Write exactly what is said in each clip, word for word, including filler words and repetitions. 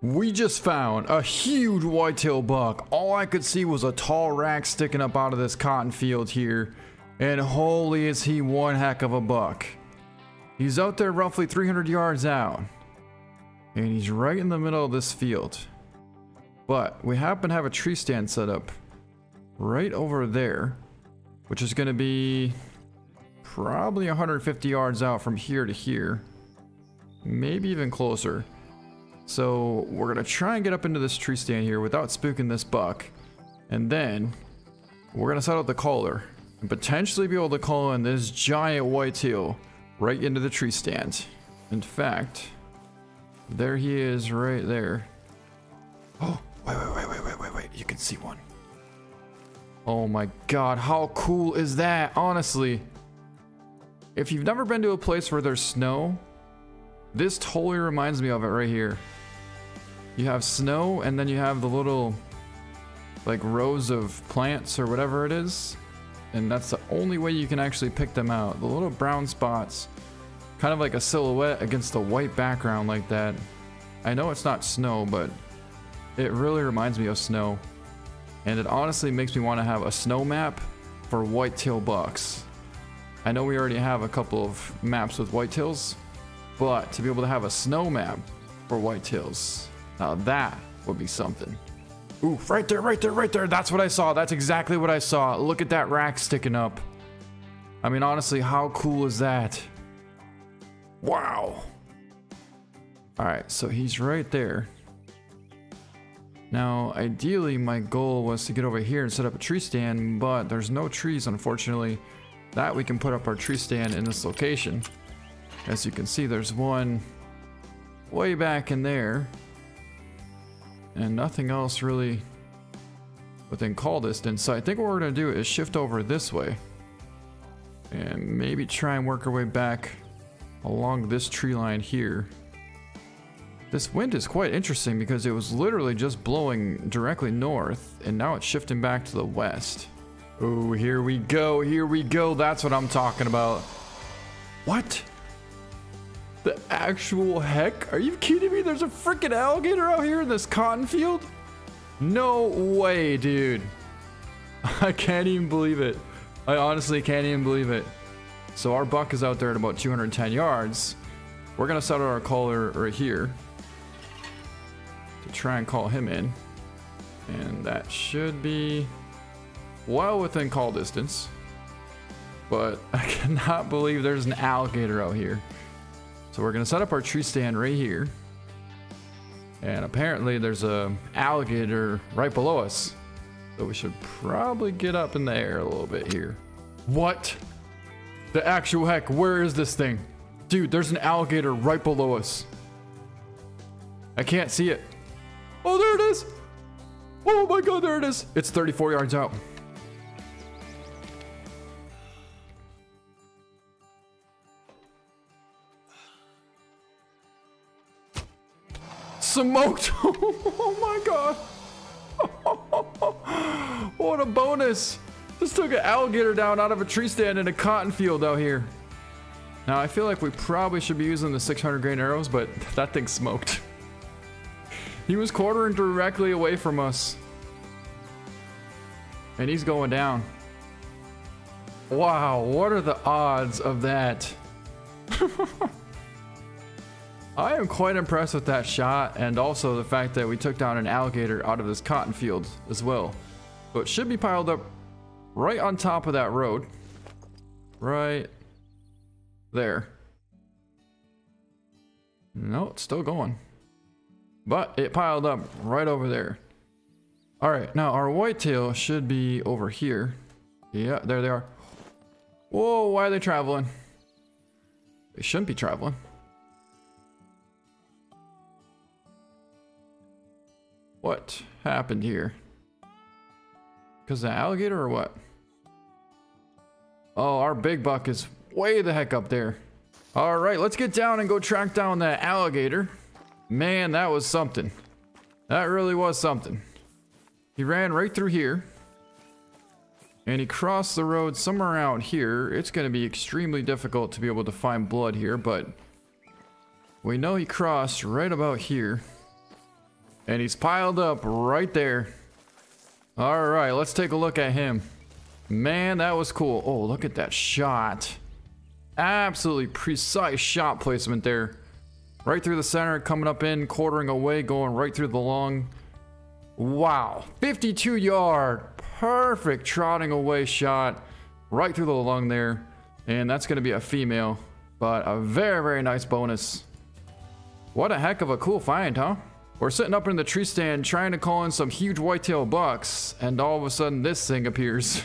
We just found a huge whitetail buck. All I could see was a tall rack sticking up out of this cotton field here. And holy is he one heck of a buck. He's out there roughly three hundred yards out. And he's right in the middle of this field. But we happen to have a tree stand set up right over there, which is going to be probably one hundred fifty yards out from here to here. Maybe even closer. So we're gonna try and get up into this tree stand here without spooking this buck. And then we're gonna set out the caller and potentially be able to call in this giant whitetail right into the tree stand. In fact, there he is right there. Oh, wait, wait, wait, wait, wait, wait, wait. You can see one. Oh my God, how cool is that? Honestly, if you've never been to a place where there's snow, this totally reminds me of it right here. You have snow, and then you have the little like rows of plants or whatever it is, and that's the only way you can actually pick them out. The little brown spots, kind of like a silhouette against the white background like that. I know it's not snow, but it really reminds me of snow, and it honestly makes me want to have a snow map for whitetail bucks. I know we already have a couple of maps with whitetails, but to be able to have a snow map for whitetails, now that would be something. Ooh, right there, right there, right there. That's what I saw. That's exactly what I saw. Look at that rack sticking up. I mean, honestly, how cool is that? Wow. All right, so he's right there. Now, ideally, my goal was to get over here and set up a tree stand, but there's no trees, unfortunately. That we can put up our tree stand in this location. As you can see, there's one way back in there. And nothing else really within call distance. So I think what we're gonna do is shift over this way and maybe try and work our way back along this tree line here. This wind is quite interesting because it was literally just blowing directly north and now it's shifting back to the west. Oh, here we go, here we go. That's what I'm talking about. What? The actual heck? Are you kidding me? There's a freaking alligator out here in this cotton field? No way, dude. I can't even believe it. I honestly can't even believe it. So our buck is out there at about two hundred ten yards. We're gonna set out our caller right here to try and call him in. And that should be well within call distance. But I cannot believe there's an alligator out here. So we're gonna set up our tree stand right here. And apparently there's a alligator right below us. So we should probably get up in the air a little bit here. What? The actual heck, where is this thing? Dude, there's an alligator right below us. I can't see it. Oh, there it is. Oh my God, there it is. It's thirty-four yards out. Smoked. Oh my God. What a bonus. Just took an alligator down out of a tree stand in a cotton field out here. Now I feel like we probably should be using the six hundred grain arrows, but that thing smoked. He was quartering directly away from us. And he's going down. Wow, what are the odds of that? I am quite impressed with that shot, and also the fact that we took down an alligator out of this cotton field as well. So it should be piled up right on top of that road. Right there. No, it's still going. But it piled up right over there. Alright, now our whitetail should be over here. Yeah, there they are. Whoa, why are they traveling? They shouldn't be traveling. What happened here? Because the alligator or what? Oh, our big buck is way the heck up there. All right, let's get down and go track down that alligator. Man, that was something. That really was something. He ran right through here. And he crossed the road somewhere out here. It's going to be extremely difficult to be able to find blood here, but we know he crossed right about here. And he's piled up right there. All right, let's take a look at him. Man, that was cool. Oh, look at that shot. Absolutely precise shot placement there. Right through the center, coming up in, quartering away, going right through the lung. Wow, fifty-two yard, perfect trotting away shot right through the lung there. And that's gonna be a female, but a very, very nice bonus. What a heck of a cool find, huh? We're sitting up in the tree stand trying to call in some huge whitetail bucks, and all of a sudden this thing appears.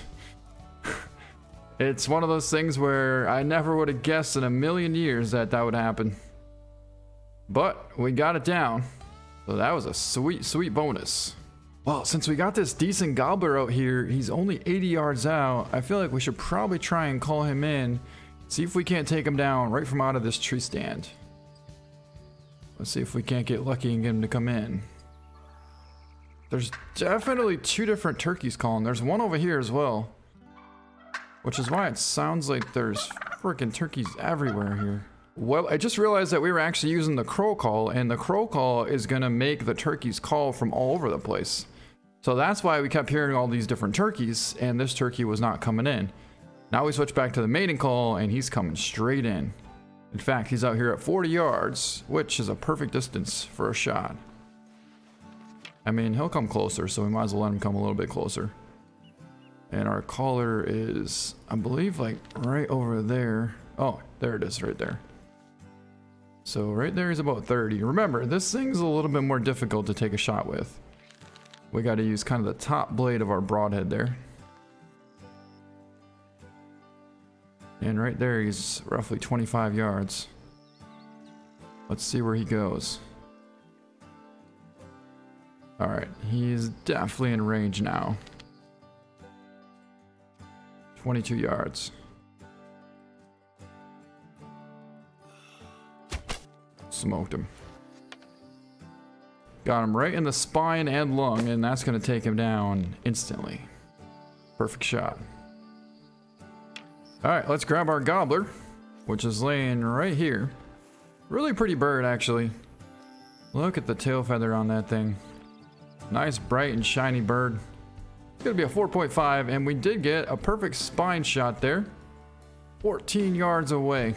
It's one of those things where I never would have guessed in a million years that that would happen. But we got it down. So that was a sweet, sweet bonus. Well, since we got this decent gobbler out here, he's only eighty yards out. I feel like we should probably try and call him in. See if we can't take him down right from out of this tree stand. Let's see if we can't get lucky and get him to come in. There's definitely two different turkeys calling. There's one over here as well. Which is why it sounds like there's freaking turkeys everywhere here. Well, I just realized that we were actually using the crow call, and the crow call is gonna make the turkeys call from all over the place. So that's why we kept hearing all these different turkeys, and this turkey was not coming in. Now we switch back to the mating call, and he's coming straight in. In fact, he's out here at forty yards, which is a perfect distance for a shot. I mean, he'll come closer, so we might as well let him come a little bit closer. And our caller is, I believe, like right over there. Oh, there it is right there. So right there is about thirty. Remember, this thing's a little bit more difficult to take a shot with. We got to use kind of the top blade of our broadhead there. And right there, he's roughly twenty-five yards. Let's see where he goes. All right, he's definitely in range now. twenty-two yards. Smoked him. Got him right in the spine and lung, and that's going to take him down instantly. Perfect shot. All right, let's grab our gobbler, which is laying right here. Really pretty bird, actually. Look at the tail feather on that thing. Nice, bright, and shiny bird. It's going to be a four point five, and we did get a perfect spine shot there. fourteen yards away.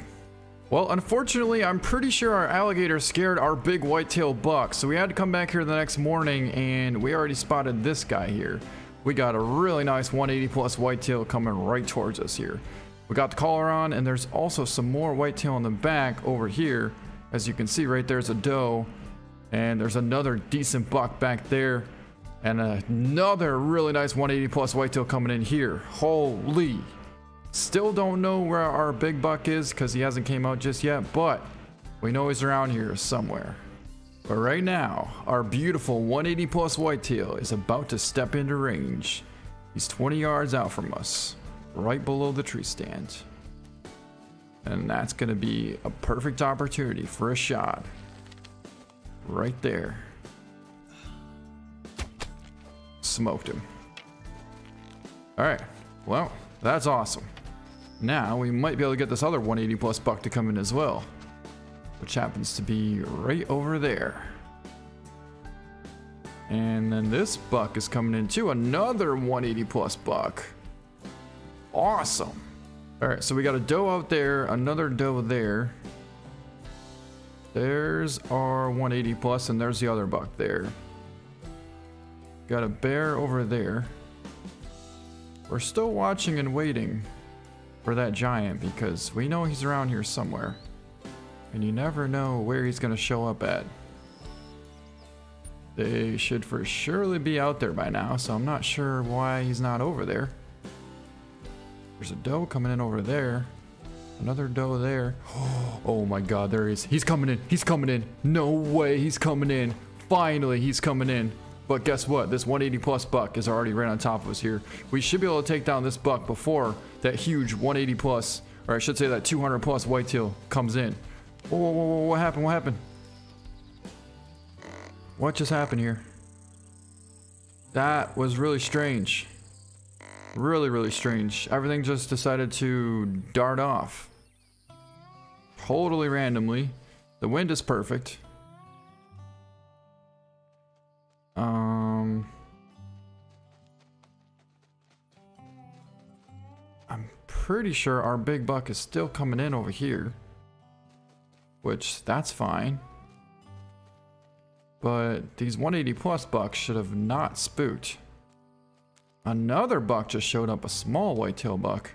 Well, unfortunately, I'm pretty sure our alligator scared our big whitetail buck, so we had to come back here the next morning, and we already spotted this guy here. We got a really nice one eighty plus whitetail coming right towards us here. We got the collar on, and there's also some more whitetail in the back over here. As you can see, right there's a doe, and there's another decent buck back there, and another really nice one eighty plus whitetail coming in here. Holy... Still don't know where our big buck is because he hasn't came out just yet, but we know he's around here somewhere. But right now, our beautiful one eighty plus whitetail is about to step into range. He's twenty yards out from us, right below the tree stand. And that's going to be a perfect opportunity for a shot. Right there. Smoked him. All right, well, that's awesome. Now we might be able to get this other one eighty plus buck to come in as well, which happens to be right over there. And then this buck is coming in too, another one eighty plus buck. Awesome. All right, so we got a doe out there, another doe there. There's our one eighty plus, and there's the other buck there. Got a bear over there. We're still watching and waiting for that giant because we know he's around here somewhere, and you never know where he's gonna show up at. They should for surely be out there by now, so I'm not sure why he's not over there. There's a doe coming in over there, another doe there. Oh my god, there he is. He's coming in, he's coming in. No way, he's coming in. Finally, he's coming in. But guess what? This one eighty plus buck is already right on top of us here. We should be able to take down this buck before that huge one eighty plus, or I should say that two hundred plus whitetail comes in. Whoa, whoa, whoa, whoa, what happened? What happened? What just happened here? That was really strange. Really, really strange. Everything just decided to dart off. Totally randomly. The wind is perfect. pretty sure our big buck is still coming in over here, which that's fine. But these one eighty plus bucks should have not spooked. Another buck just showed up, a small whitetail buck.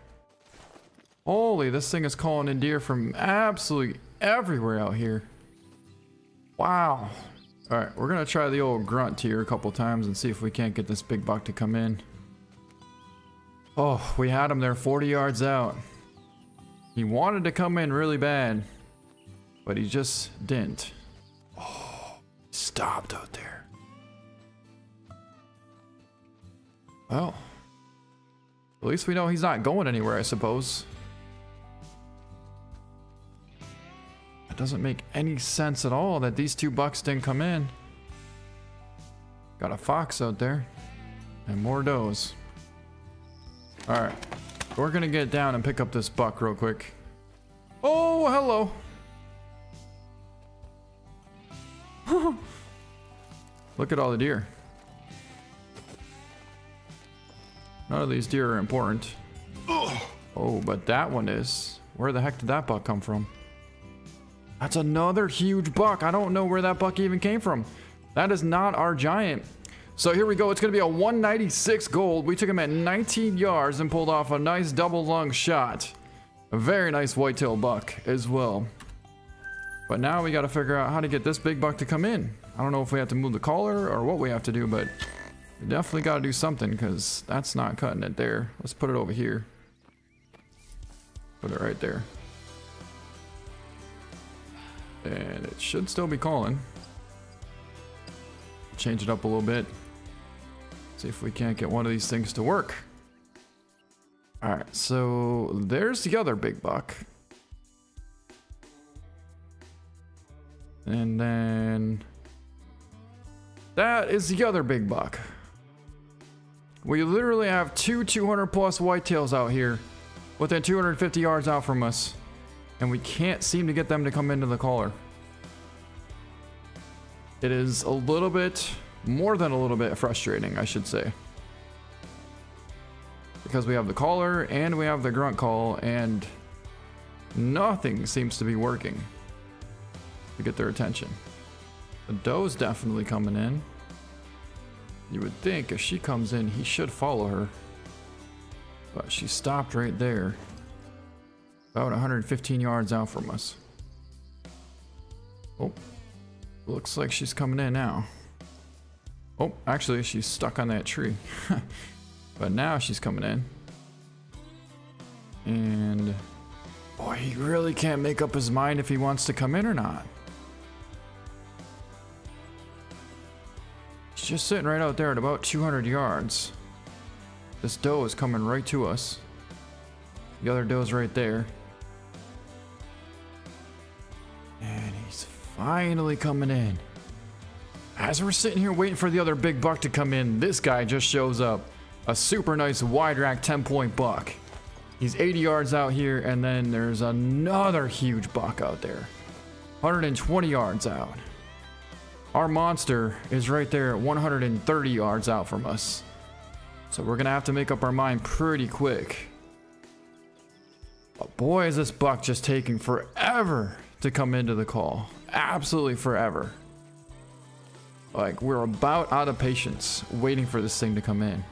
Holy, this thing is calling in deer from absolutely everywhere out here. Wow. All right, we're gonna try the old grunt here a couple times and see if we can't get this big buck to come in. Oh, we had him there forty yards out. He wanted to come in really bad, but he just didn't. Oh, stopped out there. Well, at least we know he's not going anywhere, I suppose. It doesn't make any sense at all that these two bucks didn't come in. Got a fox out there and more does. All right, we're gonna get down and pick up this buck real quick. Oh, hello. Look at all the deer. None of these deer are important. Oh, but that one is. Where the heck did that buck come from? That's another huge buck. I don't know where that buck even came from. That is not our giant. So here we go. It's going to be a one ninety-six gold. We took him at nineteen yards and pulled off a nice double lung shot. A very nice whitetail buck as well. But now we got to figure out how to get this big buck to come in. I don't know if we have to move the collar or what we have to do, but we definitely got to do something because that's not cutting it there. Let's put it over here. Put it right there. And it should still be calling. Change it up a little bit. See if we can't get one of these things to work. All right, so there's the other big buck. And then that is the other big buck. We literally have two two hundred plus whitetails out here within two hundred fifty yards out from us. And we can't seem to get them to come into the collar. It is a little bit, more than a little bit frustrating, I should say. Because we have the collar and we have the grunt call and nothing seems to be working to get their attention. The doe's definitely coming in. You would think if she comes in, he should follow her. But she stopped right there. About one hundred fifteen yards out from us. Oh. Looks like she's coming in now. Oh, actually, she's stuck on that tree. But now she's coming in. And boy, he really can't make up his mind if he wants to come in or not. She's just sitting right out there at about two hundred yards. This doe is coming right to us. The other doe's right there. And he's finally coming in. As we're sitting here waiting for the other big buck to come in, this guy just shows up. A super nice wide rack ten point buck. He's eighty yards out here, and then there's another huge buck out there. one hundred twenty yards out. Our monster is right there at one hundred thirty yards out from us. So we're gonna have to make up our mind pretty quick. But boy, is this buck just taking forever to come into the call. Absolutely forever. Like, we're about out of patience waiting for this thing to come in.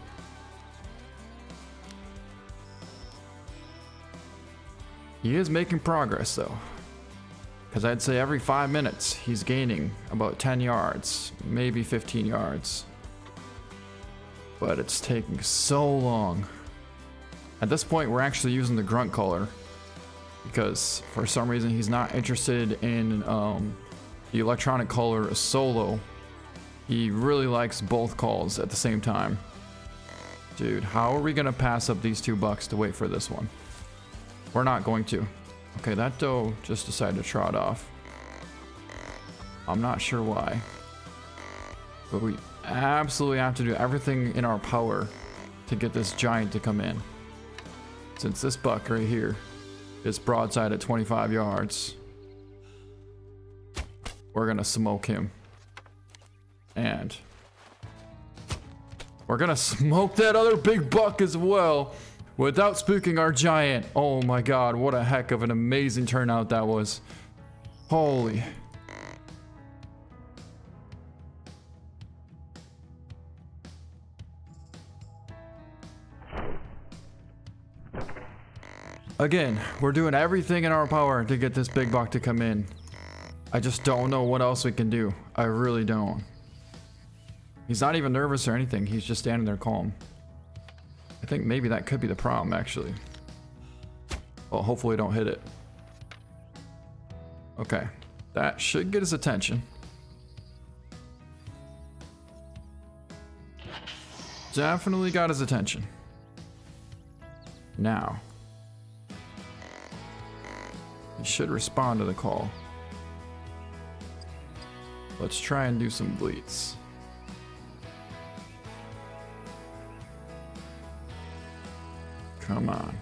He is making progress though, because I'd say every five minutes he's gaining about ten yards, maybe fifteen yards, but it's taking so long. At this point we're actually using the grunt collar because for some reason he's not interested in um, the electronic collar solo. He really likes both calls at the same time. Dude, how are we gonna pass up these two bucks to wait for this one? We're not going to. Okay, that doe just decided to trot off. I'm not sure why, but we absolutely have to do everything in our power to get this giant to come in. Since this buck right here is broadside at twenty-five yards, we're gonna smoke him. And we're gonna smoke that other big buck as well. without spooking our giant. Oh my god, what a heck of an amazing turnout that was. Holy. Again, we're doing everything in our power to get this big buck to come in. I just don't know what else we can do. I really don't. He's not even nervous or anything. He's just standing there calm. I think maybe that could be the problem, actually. Well, hopefully don't hit it. Okay. That should get his attention. Definitely got his attention. Now. He should respond to the call. Let's try and do some bleats. Come on.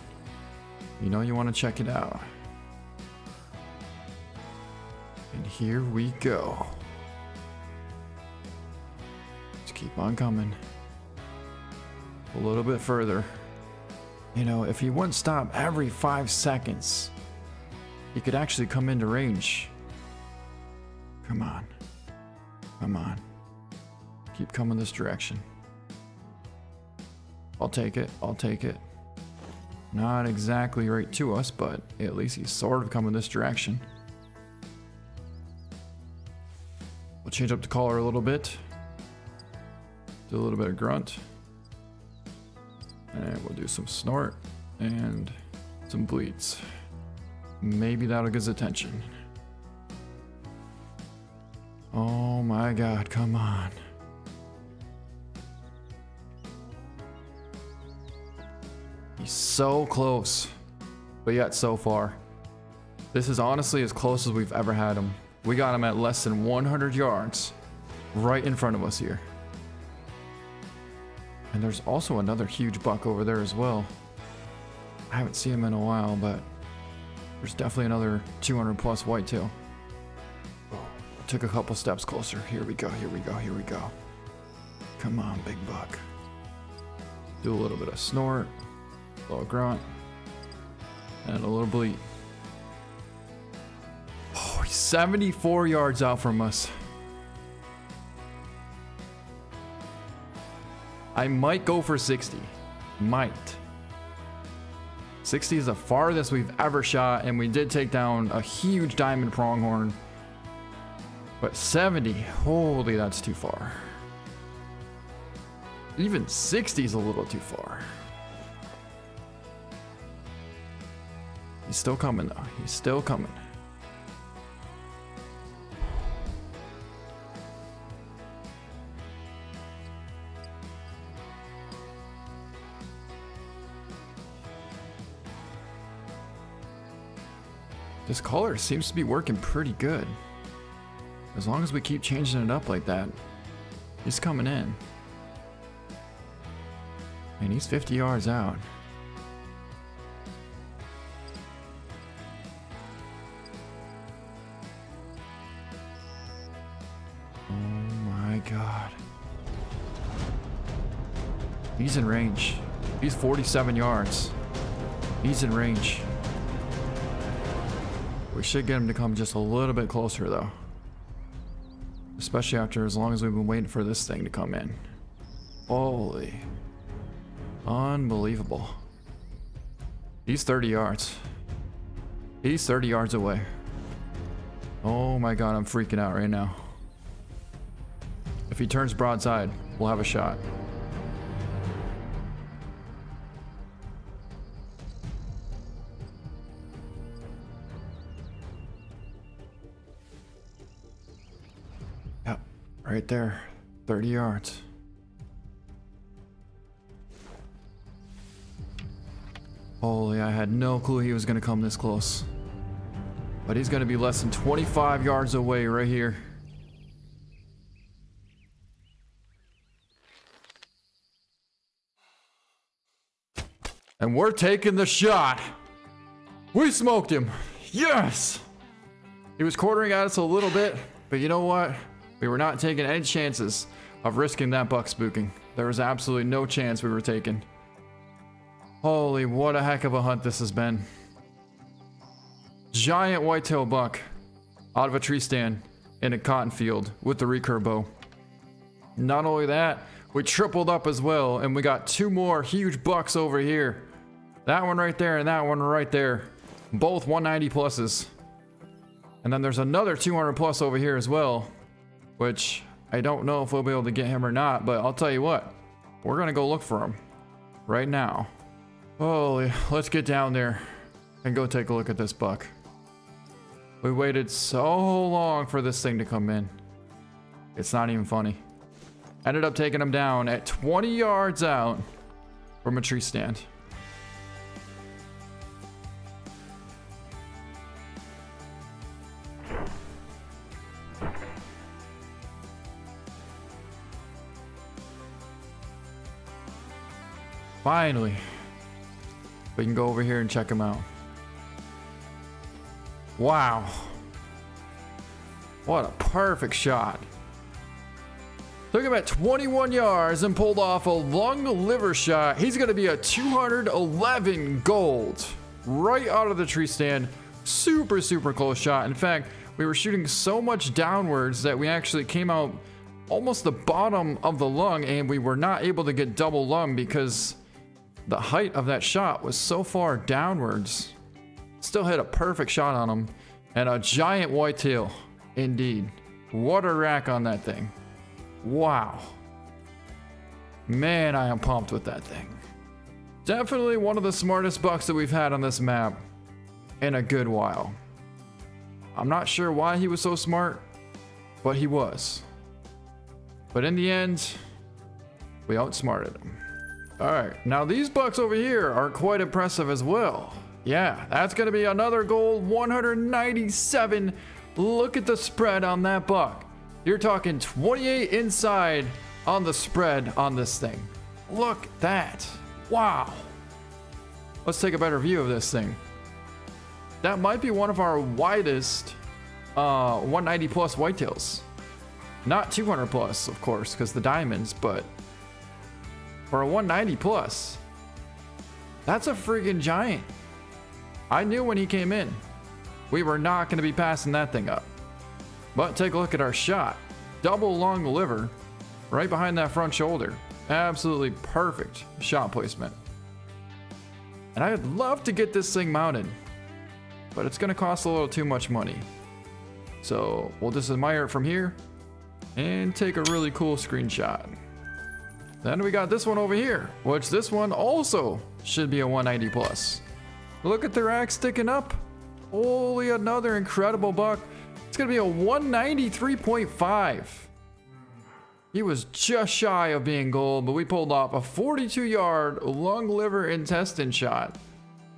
You know you want to check it out. And here we go. Just keep on coming. A little bit further. You know, if he wouldn't stop every five seconds, he could actually come into range. Come on. Come on. Keep coming this direction. I'll take it. I'll take it. Not exactly right to us, but at least he's sort of coming this direction. We'll change up the collar a little bit. Do a little bit of grunt. And we'll do some snort and some bleats. Maybe that'll get his attention. Oh my god, come on. He's so close, but yet so far. This is honestly as close as we've ever had him. We got him at less than one hundred yards, right in front of us here. And there's also another huge buck over there as well. I haven't seen him in a while, but there's definitely another two hundred plus whitetail. Oh, took a couple steps closer. Here we go, here we go, here we go. Come on, big buck. Do a little bit of snort, a little grunt, and a little bleat. Oh, he's seventy-four yards out from us. I might go for sixty. Might. sixty is the farthest we've ever shot, and we did take down a huge diamond pronghorn. But seventy, holy, that's too far. Even sixty is a little too far. He's still coming, though. He's still coming. This collar seems to be working pretty good. As long as we keep changing it up like that, he's coming in. And he's fifty yards out. Oh my god. He's in range. He's forty-seven yards. He's in range. We should get him to come just a little bit closer, though. Especially after as long as we've been waiting for this thing to come in. Holy. Unbelievable. He's thirty yards. He's thirty yards away. Oh my god, I'm freaking out right now. If he turns broadside, we'll have a shot. Right there, thirty yards. Holy, I had no clue he was gonna come this close. But he's gonna be less than twenty-five yards away right here. And we're taking the shot. We smoked him. Yes! He was quartering at us a little bit, but you know what? We were not taking any chances of risking that buck spooking. There was absolutely no chance we were taking. Holy, what a heck of a hunt this has been. Giant whitetail buck out of a tree stand in a cotton field with the recurve bow. Not only that, we tripled up as well, and we got two more huge bucks over here. That one right there and that one right there. Both one ninety pluses. And then there's another two hundred plus over here as well, which I don't know if we'll be able to get him or not, but I'll tell you what, we're gonna go look for him right now. Holy, let's get down there and go take a look at this buck. We waited so long for this thing to come in. It's not even funny. Ended up taking him down at twenty yards out from a tree stand. Finally, we can go over here and check him out. Wow. What a perfect shot. Took him at twenty-one yards and pulled off a lung liver shot. He's going to be a two eleven gold right out of the tree stand. Super, super close shot. In fact, we were shooting so much downwards that we actually came out almost the bottom of the lung, and we were not able to get double lung because the height of that shot was so far downwards. Still hit a perfect shot on him, and a giant whitetail indeed. What a rack on that thing. Wow, man, I am pumped with that thing. Definitely one of the smartest bucks that we've had on this map in a good while. I'm not sure why he was so smart, but he was. But in the end, we outsmarted him. All right, now these bucks over here are quite impressive as well. Yeah, that's gonna be another gold, one ninety-seven. Look at the spread on that buck. You're talking twenty-eight inside on the spread on this thing. Look at that. Wow. Let's take a better view of this thing. That might be one of our widest uh, one ninety plus whitetails. Not two hundred plus, of course, because the diamonds, but for a one ninety plus, that's a freaking giant. I knew when he came in, we were not going to be passing that thing up. But take a look at our shot. Double lung liver right behind that front shoulder. Absolutely perfect shot placement. And I would love to get this thing mounted, but it's going to cost a little too much money. So we'll just admire it from here and take a really cool screenshot. Then we got this one over here, which this one also should be a one ninety plus. Look at the rack sticking up. Holy, another incredible buck. It's gonna be a one ninety-three point five. He was just shy of being gold, but we pulled off a forty-two yard lung liver intestine shot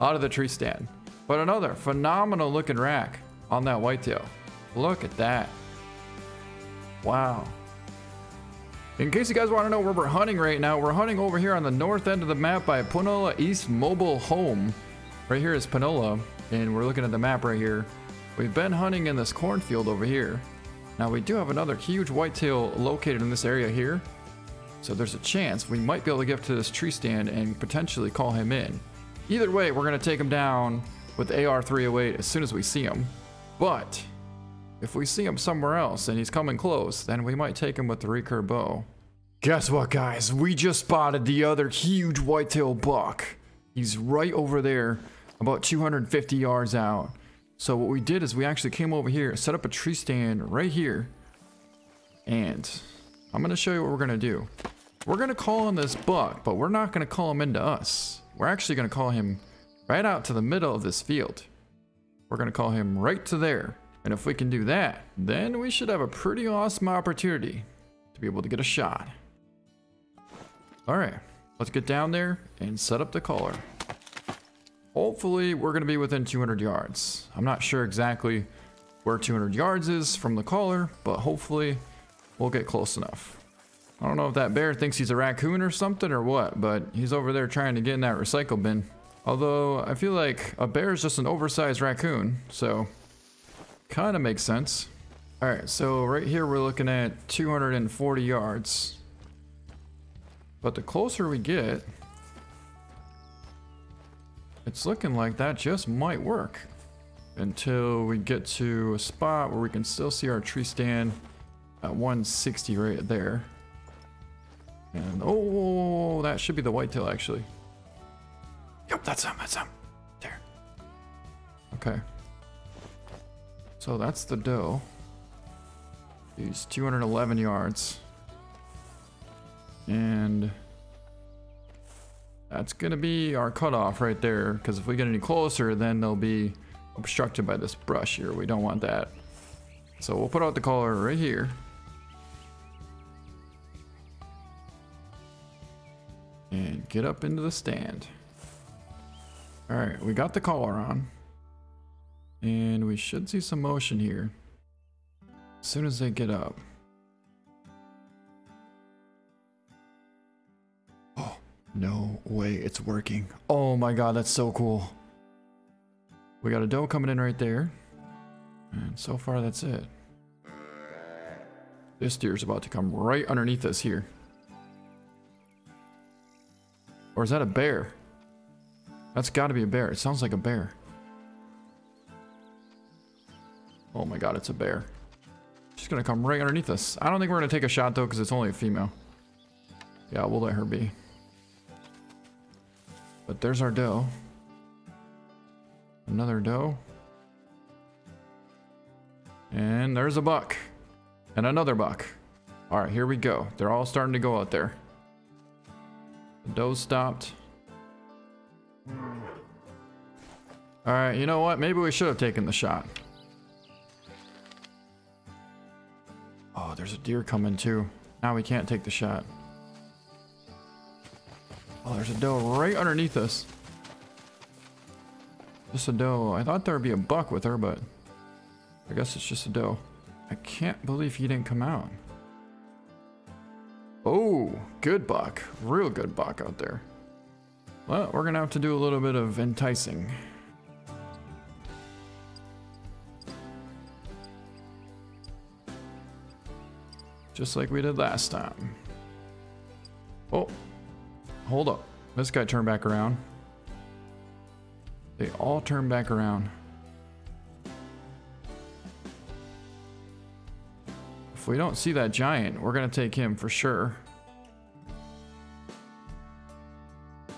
out of the tree stand. But another phenomenal looking rack on that whitetail. Look at that. Wow. In case you guys want to know where we're hunting right now, we're hunting over here on the north end of the map by Panola East Mobile Home. Right here is Panola, and we're looking at the map right here. We've been hunting in this cornfield over here. Now we do have another huge whitetail located in this area here, so there's a chance we might be able to get to this tree stand and potentially call him in. Either way, we're going to take him down with A R three oh eight as soon as we see him. But if we see him somewhere else and he's coming close, then we might take him with the recurve bow. Guess what, guys? We just spotted the other huge whitetail buck. He's right over there, about two hundred fifty yards out. So what we did is we actually came over here, set up a tree stand right here, and I'm gonna show you what we're gonna do. We're gonna call in this buck, but we're not gonna call him into us. We're actually gonna call him right out to the middle of this field. We're gonna call him right to there. And if we can do that, then we should have a pretty awesome opportunity to be able to get a shot. All right. Let's get down there and set up the caller. Hopefully we're gonna be within two hundred yards. I'm not sure exactly where two hundred yards is from the caller, but hopefully we'll get close enough. I don't know if that bear thinks he's a raccoon or something or what, but he's over there trying to get in that recycle bin. Although I feel like a bear is just an oversized raccoon, so kind of makes sense. All right, so right here we're looking at two hundred forty yards. But the closer we get, It's looking like that just might work until we get to a spot where we can still see our tree stand at one sixty right there. And oh, that should be the whitetail actually. Yep, that's him, that's him. There. Okay. So that's the doe. He's two hundred eleven yards. And that's gonna be our cutoff right there, because if we get any closer, then they'll be obstructed by this brush here. We don't want that. So we'll put out the collar right here. And get up into the stand. All right, we got the collar on. And we should see some motion here as soon as they get up. Oh, no way, it's working. Oh my God, that's so cool. We got a doe coming in right there. And so far, that's it. This deer's about to come right underneath us here. Or is that a bear? That's gotta be a bear. It sounds like a bear. Oh my God, it's a bear. She's gonna come right underneath us. I don't think we're gonna take a shot though, because it's only a female. Yeah, we'll let her be. But there's our doe. Another doe. And there's a buck. And another buck. All right, here we go. They're all starting to go out there. The doe stopped. All right, you know what? Maybe we should have taken the shot. Oh, there's a deer coming too. Now we can't take the shot. Oh, there's a doe right underneath us. Just a doe. I thought there'd be a buck with her, but I guess it's just a doe. I can't believe he didn't come out. Oh, good buck. Real good buck out there. Well, we're gonna have to do a little bit of enticing. Just like we did last time. Oh, hold up. This guy turned back around. They all turn back around. If we don't see that giant, we're gonna take him for sure.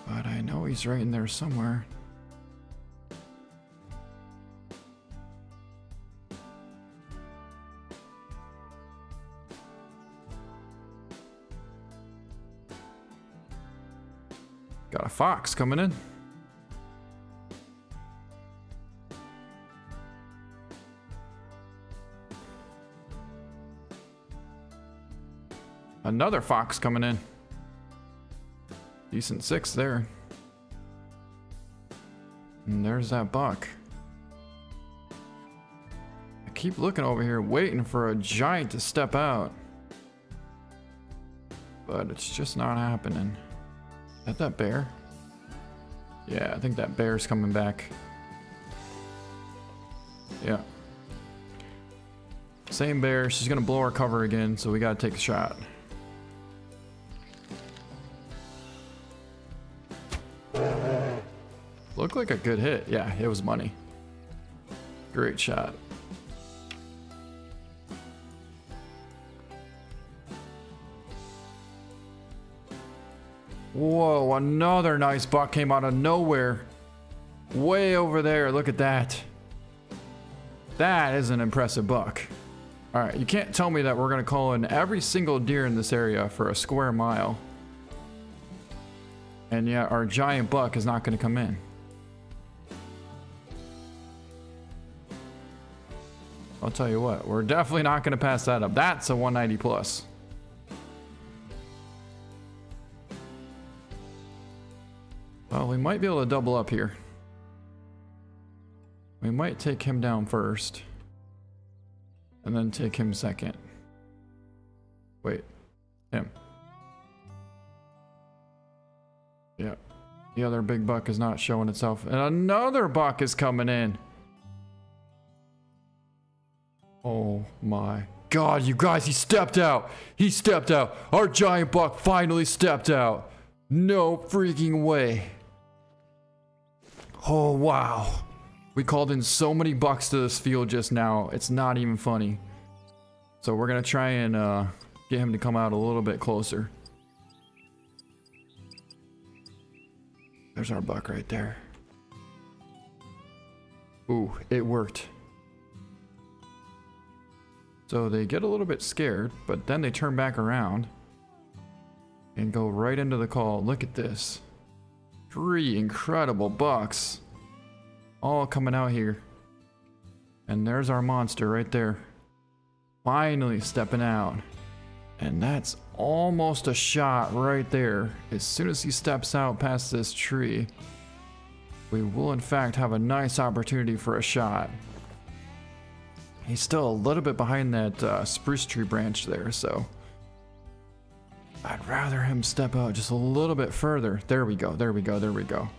But I know he's right in there somewhere. Got a fox coming in. Another fox coming in. Decent six there. And there's that buck. I keep looking over here waiting for a giant to step out. But it's just not happening. Is that that bear? Yeah, I think that bear's coming back. Yeah. Same bear. She's gonna blow our cover again, so we gotta take a shot. Looked like a good hit. Yeah, it was money. Great shot. Whoa, another nice buck came out of nowhere. Way over there, look at that. That is an impressive buck. All right, you can't tell me that we're gonna call in every single deer in this area for a square mile. And yet our giant buck is not gonna come in. I'll tell you what, we're definitely not gonna pass that up. That's a one ninety plus. Well, we might be able to double up here. We might take him down first. And then take him second. Wait. Him. Yep. The other big buck is not showing itself. And another buck is coming in. Oh my God, you guys, he stepped out. He stepped out. Our giant buck finally stepped out. No freaking way. Oh, wow. We called in so many bucks to this field just now. It's not even funny. So we're going to try and uh, get him to come out a little bit closer. There's our buck right there. Ooh, it worked. So they get a little bit scared, but then they turn back around and go right into the call. Look at this. Three incredible bucks all coming out here. And there's our monster right there. Finally stepping out. And that's almost a shot right there. As soon as he steps out past this tree, we will in fact have a nice opportunity for a shot. He's still a little bit behind that uh, spruce tree branch there, so I'd rather him step out just a little bit further. There we go, there we go, there we go.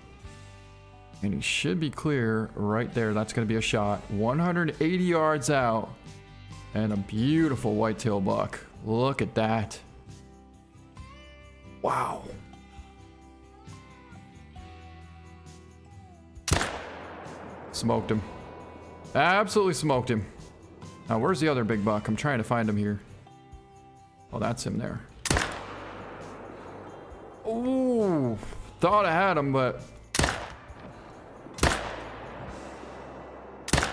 And he should be clear right there. That's going to be a shot. one hundred eighty yards out. And a beautiful whitetail buck. Look at that. Wow. Smoked him. Absolutely smoked him. Now, where's the other big buck? I'm trying to find him here. Oh, that's him there. Ooh, thought I had him, but...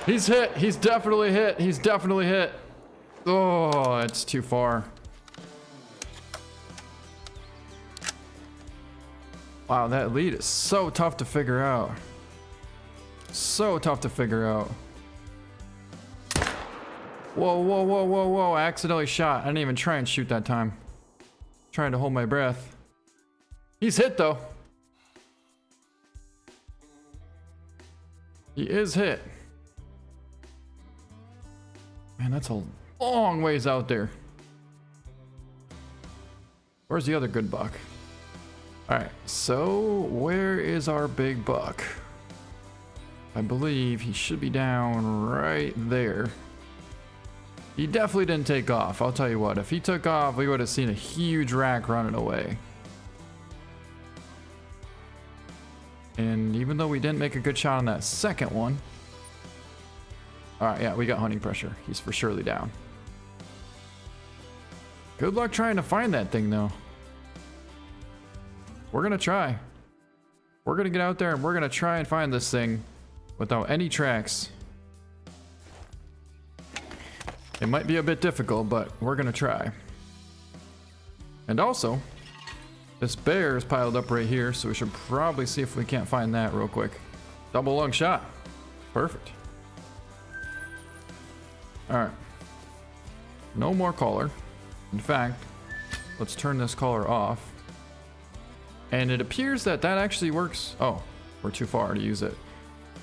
He's hit. He's definitely hit. He's definitely hit. Oh, it's too far. Wow, that lead is so tough to figure out. So tough to figure out. Whoa, whoa, whoa, whoa, whoa. I accidentally shot. I didn't even try and shoot that time. Trying to hold my breath. He's hit, though. He is hit. Man, that's a long ways out there. Where's the other good buck? All right, so where is our big buck? I believe he should be down right there. He definitely didn't take off. I'll tell you what, if he took off, we would have seen a huge rack running away. And even though we didn't make a good shot on that second one. All right, yeah, we got hunting pressure. He's for surely down. Good luck trying to find that thing, though. We're going to try. We're going to get out there and we're going to try and find this thing without any tracks. It might be a bit difficult, but we're going to try. And also, this bear is piled up right here, so we should probably see if we can't find that real quick. Double lung shot. Perfect. All right. No more caller. In fact, let's turn this caller off. And it appears that that actually works. Oh, we're too far to use it.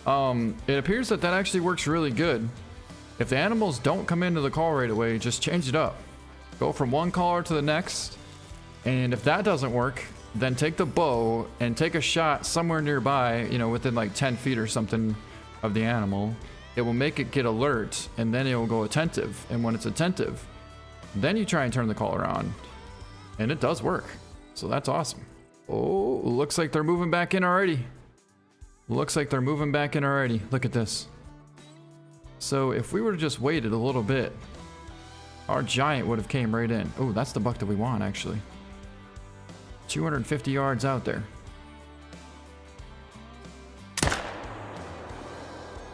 Um, it appears that that actually works really good. If the animals don't come into the call right away, just change it up. Go from one caller to the next. And if that doesn't work, then take the bow and take a shot somewhere nearby, you know, within like ten feet or something of the animal. It will make it get alert, and then it will go attentive. And when it's attentive, then you try and turn the caller on. And it does work. So that's awesome. Oh, looks like they're moving back in already. Looks like they're moving back in already. Look at this. So if we would have just waited a little bit, our giant would have came right in. Oh, that's the buck that we want, actually. two hundred fifty yards out there.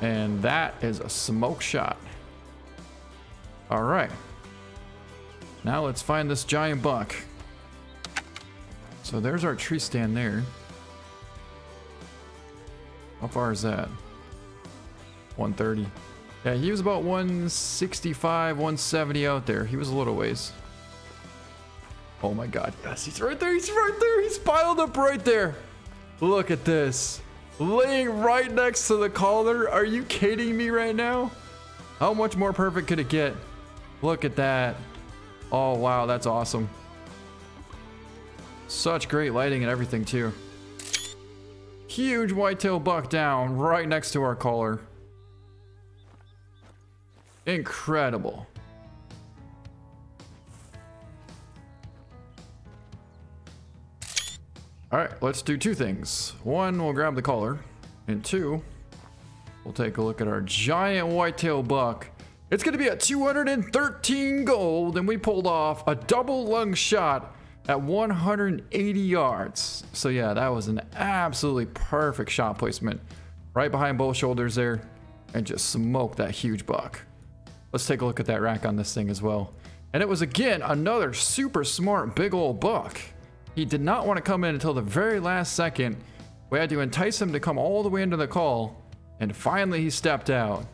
And that is a smoke shot. All right. Now let's find this giant buck. So there's our tree stand there. How far is that? one thirty. Yeah, he was about one sixty-five, one seventy out there. He was a little ways. Oh my God. Yes, he's right there. He's right there. He's piled up right there. Look at this. Laying right next to the collar. Are you kidding me right now? How much more perfect could it get? Look at that. Oh, wow. That's awesome. Such great lighting and everything, too. Huge whitetail buck down right next to our collar. Incredible. All right, let's do two things. One, we'll grab the collar, And two, we'll take a look at our giant whitetail buck. It's going to be at two hundred thirteen gold, and we pulled off a double lung shot at one hundred eighty yards. So yeah, that was an absolutely perfect shot placement. Right behind both shoulders there, and just smoked that huge buck. Let's take a look at that rack on this thing as well. And it was, again, another super smart big old buck. He did not want to come in until the very last second. We had to entice him to come all the way into the call, and finally he stepped out.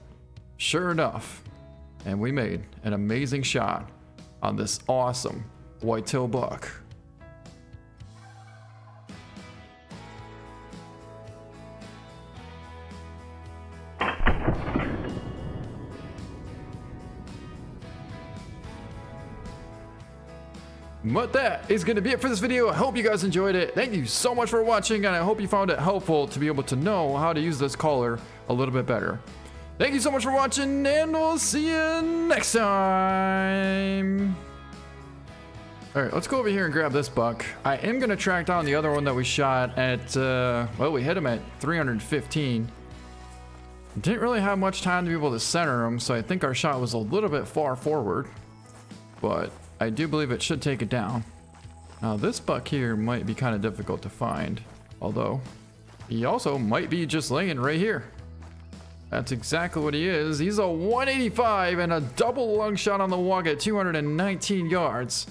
Sure enough, and we made an amazing shot on this awesome whitetail buck. But that is going to be it for this video. I hope you guys enjoyed it. Thank you so much for watching, and I hope you found it helpful to be able to know how to use this collar a little bit better. Thank you so much for watching, and we'll see you next time. All right, let's go over here and grab this buck. I am going to track down the other one that we shot at, uh, well, we hit him at three hundred fifteen. Didn't really have much time to be able to center him, so I think our shot was a little bit far forward, but I do believe it should take it down. Now this buck here might be kind of difficult to find, although he also might be just laying right here. That's exactly what he is. He's a one eighty-five and a double lung shot on the walk at two hundred nineteen yards.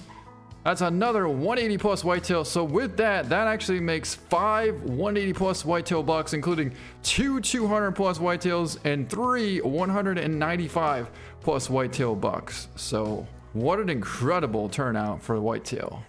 That's another one eighty plus whitetail. So with that, that actually makes five one eighty plus whitetail bucks, including two two hundred plus whitetails and three one hundred ninety-five plus whitetail bucks. So what an incredible turnout for whitetail.